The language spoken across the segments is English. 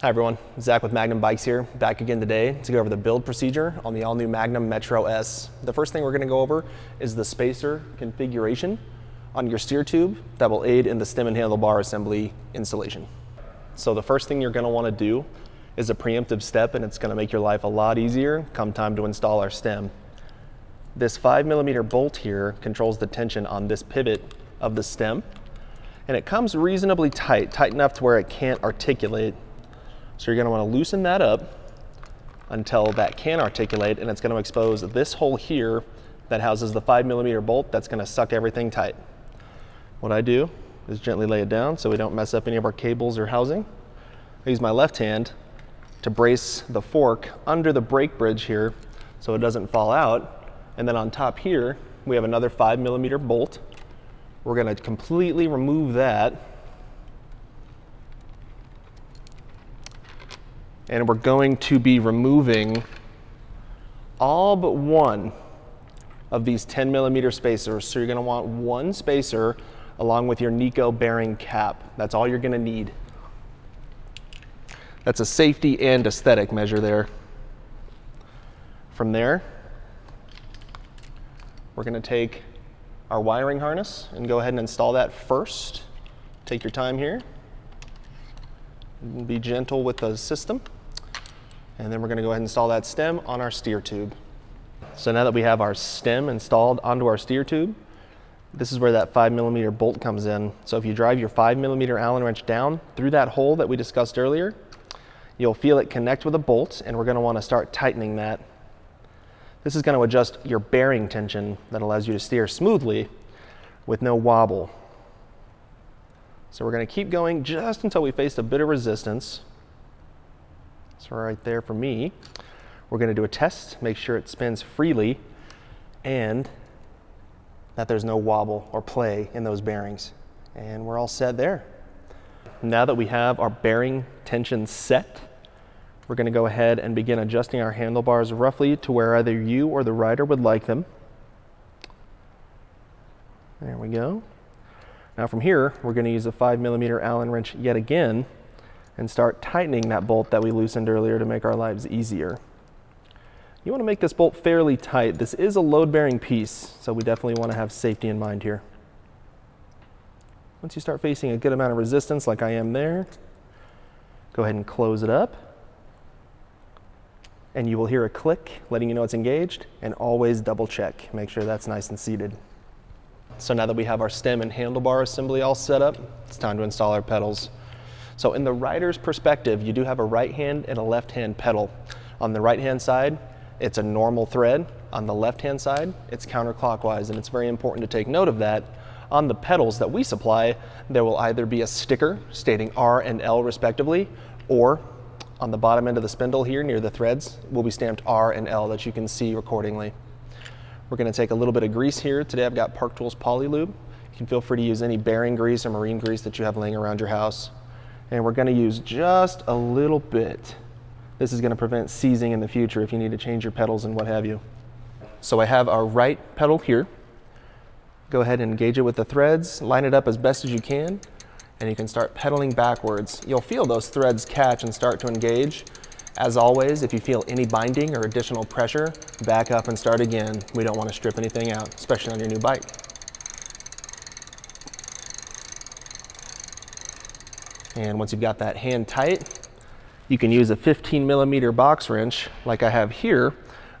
Hi everyone, Zach with Magnum Bikes here, back again today to go over the build procedure on the all-new Magnum Metro S. The first thing we're going to go over is the spacer configuration on your steer tube that will aid in the stem and handlebar assembly installation. So the first thing you're going to want to do is a preemptive step, and it's going to make your life a lot easier come time to install our stem. This 5mm bolt here controls the tension on this pivot of the stem, and it comes reasonably tight enough to where it can't articulate. So you're going to want to loosen that up until that can articulate, and it's going to expose this hole here that houses the 5mm bolt that's going to suck everything tight. What I do is gently lay it down so we don't mess up any of our cables or housing. I use my left hand to brace the fork under the brake bridge here so it doesn't fall out. And then on top here, we have another 5mm bolt. We're going to completely remove that. And we're going to be removing all but one of these 10mm spacers. So you're going to want one spacer along with your Niko bearing cap. That's all you're going to need. That's a safety and aesthetic measure there. From there, we're going to take our wiring harness and go ahead and install that first. Take your time here. Be gentle with the system. And then we're going to go ahead and install that stem on our steer tube. So now that we have our stem installed onto our steer tube, this is where that 5mm bolt comes in. So if you drive your 5mm Allen wrench down through that hole that we discussed earlier, you'll feel it connect with a bolt, and we're going to want to start tightening that. This is going to adjust your bearing tension that allows you to steer smoothly with no wobble. So we're going to keep going just until we face a bit of resistance. So right there for me, we're going to do a test, make sure it spins freely and that there's no wobble or play in those bearings. And we're all set there. Now that we have our bearing tension set, we're going to go ahead and begin adjusting our handlebars roughly to where either you or the rider would like them. There we go. Now from here, we're going to use a 5mm Allen wrench yet again and start tightening that bolt that we loosened earlier to make our lives easier. You want to make this bolt fairly tight. This is a load-bearing piece, so we definitely want to have safety in mind here. Once you start facing a good amount of resistance like I am there, go ahead and close it up. And you will hear a click letting you know it's engaged, and always double check. Make sure that's nice and seated. So now that we have our stem and handlebar assembly all set up, it's time to install our pedals. So in the rider's perspective, you do have a right hand and a left hand pedal. On the right hand side, it's a normal thread. On the left hand side, it's counterclockwise, and it's very important to take note of that. On the pedals that we supply, there will either be a sticker stating R and L respectively, or on the bottom end of the spindle here near the threads will be stamped R and L that you can see accordingly. We're going to take a little bit of grease here. Today I've got Park Tools Poly Lube. You can feel free to use any bearing grease or marine grease that you have laying around your house. And we're going to use just a little bit. This is going to prevent seizing in the future if you need to change your pedals and what have you. So I have our right pedal here. Go ahead and engage it with the threads, line it up as best as you can, and you can start pedaling backwards. You'll feel those threads catch and start to engage. As always, if you feel any binding or additional pressure, back up and start again. We don't want to strip anything out, especially on your new bike. And once you've got that hand tight, you can use a 15mm box wrench like I have here,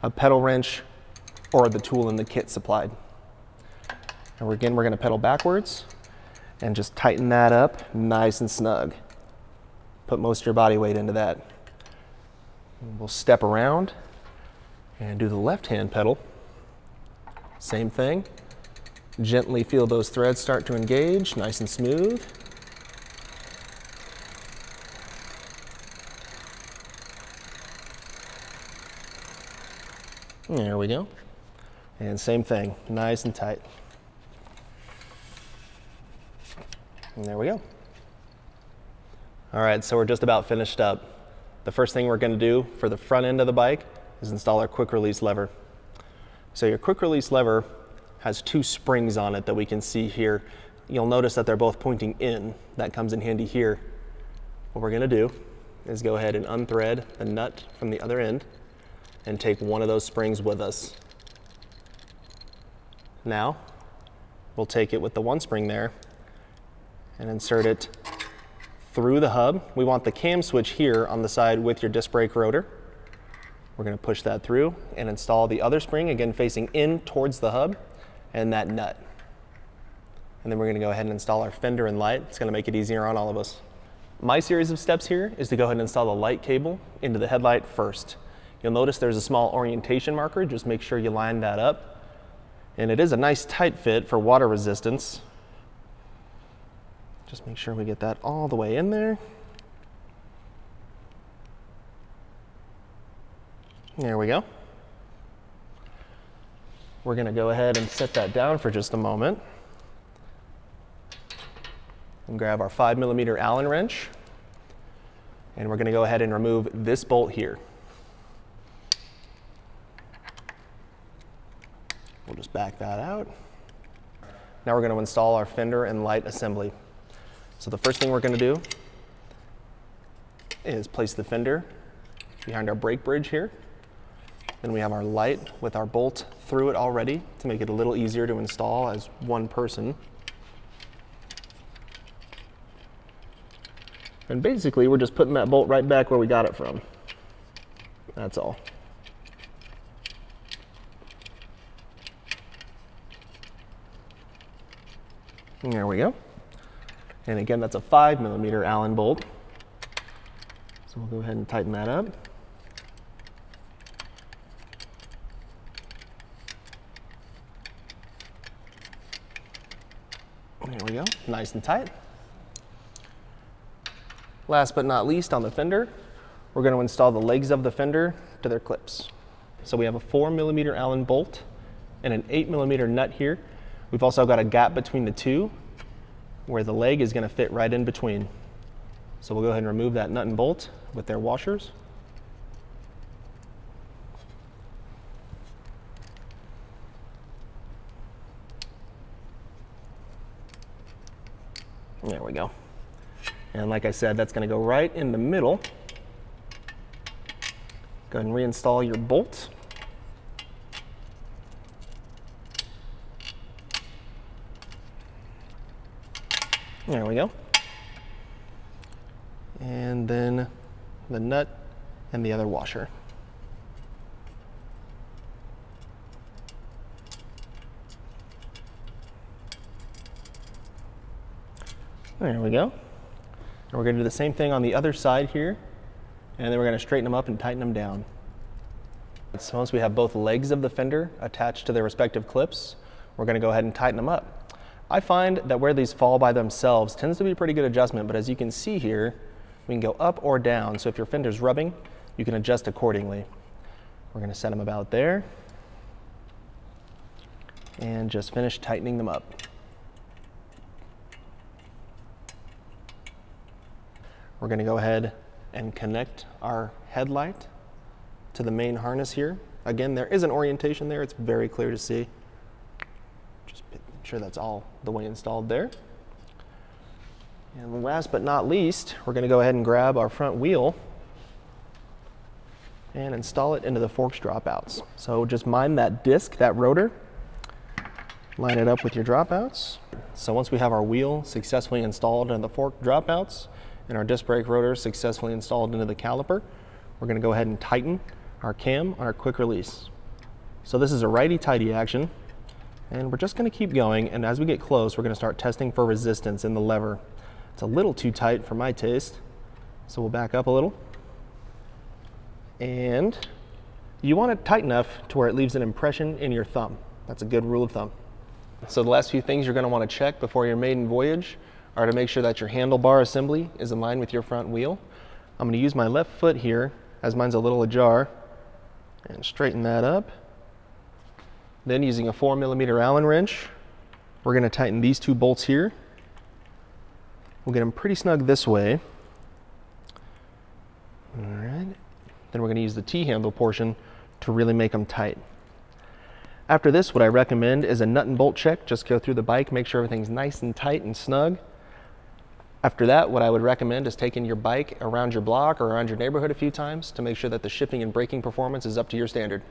a pedal wrench, or the tool in the kit supplied. And again, we're going to pedal backwards and just tighten that up nice and snug. Put most of your body weight into that. We'll step around and do the left-hand pedal. Same thing. Gently feel those threads start to engage, nice and smooth. There we go. And same thing, nice and tight. And there we go. All right, so we're just about finished up. The first thing we're going to do for the front end of the bike is install our quick release lever. So your quick release lever has two springs on it that we can see here. You'll notice that they're both pointing in. That comes in handy here. What we're going to do is go ahead and unthread the nut from the other end and take one of those springs with us. Now, we'll take it with the one spring there and insert it through the hub. We want the cam switch here on the side with your disc brake rotor. We're going to push that through and install the other spring, again facing in towards the hub and that nut. And then we're going to go ahead and install our fender and light. It's going to make it easier on all of us. My series of steps here is to go ahead and install the light cable into the headlight first. You'll notice there's a small orientation marker. Just make sure you line that up. And it is a nice tight fit for water resistance. Just make sure we get that all the way in there. There we go. We're going to go ahead and set that down for just a moment. And grab our 5mm Allen wrench. And we're going to go ahead and remove this bolt here. We'll just back that out. Now we're going to install our fender and light assembly. So the first thing we're going to do is place the fender behind our brake bridge here. Then we have our light with our bolt through it already to make it a little easier to install as one person. And basically we're just putting that bolt right back where we got it from. That's all. There we go. And again, that's a 5mm Allen bolt. So we'll go ahead and tighten that up. There we go, nice and tight. Last but not least, on the fender, we're going to install the legs of the fender to their clips. So we have a 4mm Allen bolt and an 8mm nut here. We've also got a gap between the two where the leg is going to fit right in between. So we'll go ahead and remove that nut and bolt with their washers. There we go. And like I said, that's going to go right in the middle. Go ahead and reinstall your bolt. There we go. And then the nut and the other washer. There we go. And we're going to do the same thing on the other side here. And then we're going to straighten them up and tighten them down. So once we have both legs of the fender attached to their respective clips, we're going to go ahead and tighten them up. I find that where these fall by themselves tends to be a pretty good adjustment, but as you can see here, we can go up or down. So if your fender's rubbing, you can adjust accordingly. We're going to set them about there and just finish tightening them up. We're going to go ahead and connect our headlight to the main harness here. Again, there is an orientation there. It's very clear to see. Sure that's all the way installed there. And last but not least, we're going to go ahead and grab our front wheel and install it into the forks dropouts. So just mind that disc, that rotor, line it up with your dropouts. So once we have our wheel successfully installed into the fork dropouts and our disc brake rotor successfully installed into the caliper, we're going to go ahead and tighten our cam on our quick release. So this is a righty-tighty action. And we're just going to keep going, and as we get close, we're going to start testing for resistance in the lever. It's a little too tight for my taste, so we'll back up a little. And you want it tight enough to where it leaves an impression in your thumb. That's a good rule of thumb. So the last few things you're going to want to check before your maiden voyage are to make sure that your handlebar assembly is in line with your front wheel. I'm going to use my left foot here, as mine's a little ajar, and straighten that up. Then using a 4mm Allen wrench, we're going to tighten these two bolts here. We'll get them pretty snug this way. All right. Then we're going to use the T-handle portion to really make them tight. After this, what I recommend is a nut and bolt check. Just go through the bike, make sure everything's nice and tight and snug. After that, what I would recommend is taking your bike around your block or around your neighborhood a few times to make sure that the shifting and braking performance is up to your standard.